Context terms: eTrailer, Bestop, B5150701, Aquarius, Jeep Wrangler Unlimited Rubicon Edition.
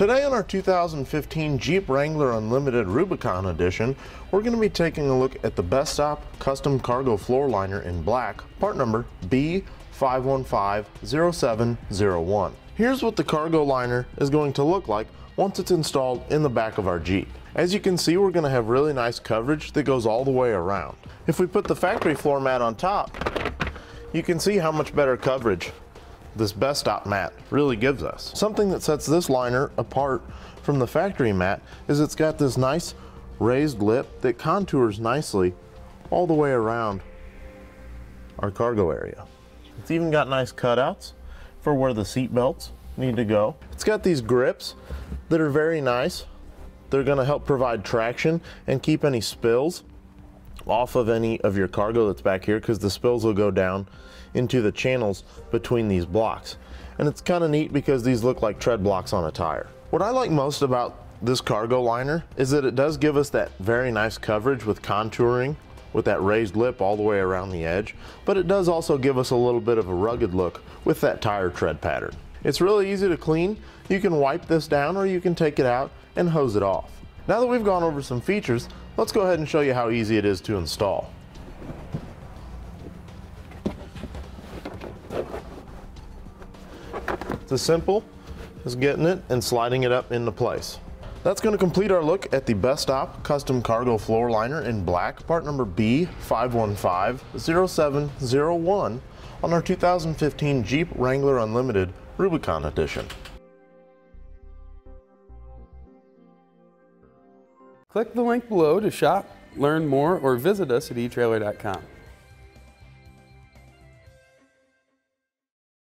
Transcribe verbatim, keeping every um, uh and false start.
Today on our two thousand fifteen Jeep Wrangler Unlimited Rubicon Edition, we're going to be taking a look at the Bestop Custom Cargo Floor Liner in black, part number B five one five zero seven zero one. Here's what the cargo liner is going to look like once it's installed in the back of our Jeep. As you can see, we're going to have really nice coverage that goes all the way around. If we put the factory floor mat on top, you can see how much better coverage this Bestop mat really gives us. Something that sets this liner apart from the factory mat is it's got this nice raised lip that contours nicely all the way around our cargo area. It's even got nice cutouts for where the seat belts need to go. It's got these grips that are very nice. They're going to help provide traction and keep any spills off of any of your cargo that's back here, because the spills will go down into the channels between these blocks. And it's kind of neat because these look like tread blocks on a tire. What I like most about this cargo liner is that it does give us that very nice coverage with contouring, with that raised lip all the way around the edge, but it does also give us a little bit of a rugged look with that tire tread pattern. It's really easy to clean. You can wipe this down or you can take it out and hose it off. Now that we've gone over some features, let's go ahead and show you how easy it is to install. It's as simple as getting it and sliding it up into place. That's going to complete our look at the Bestop Custom Cargo Floor Liner in black, part number B five one five zero seven zero one on our two thousand fifteen Jeep Wrangler Unlimited Rubicon Edition. Click the link below to shop, learn more, or visit us at e Trailer dot com.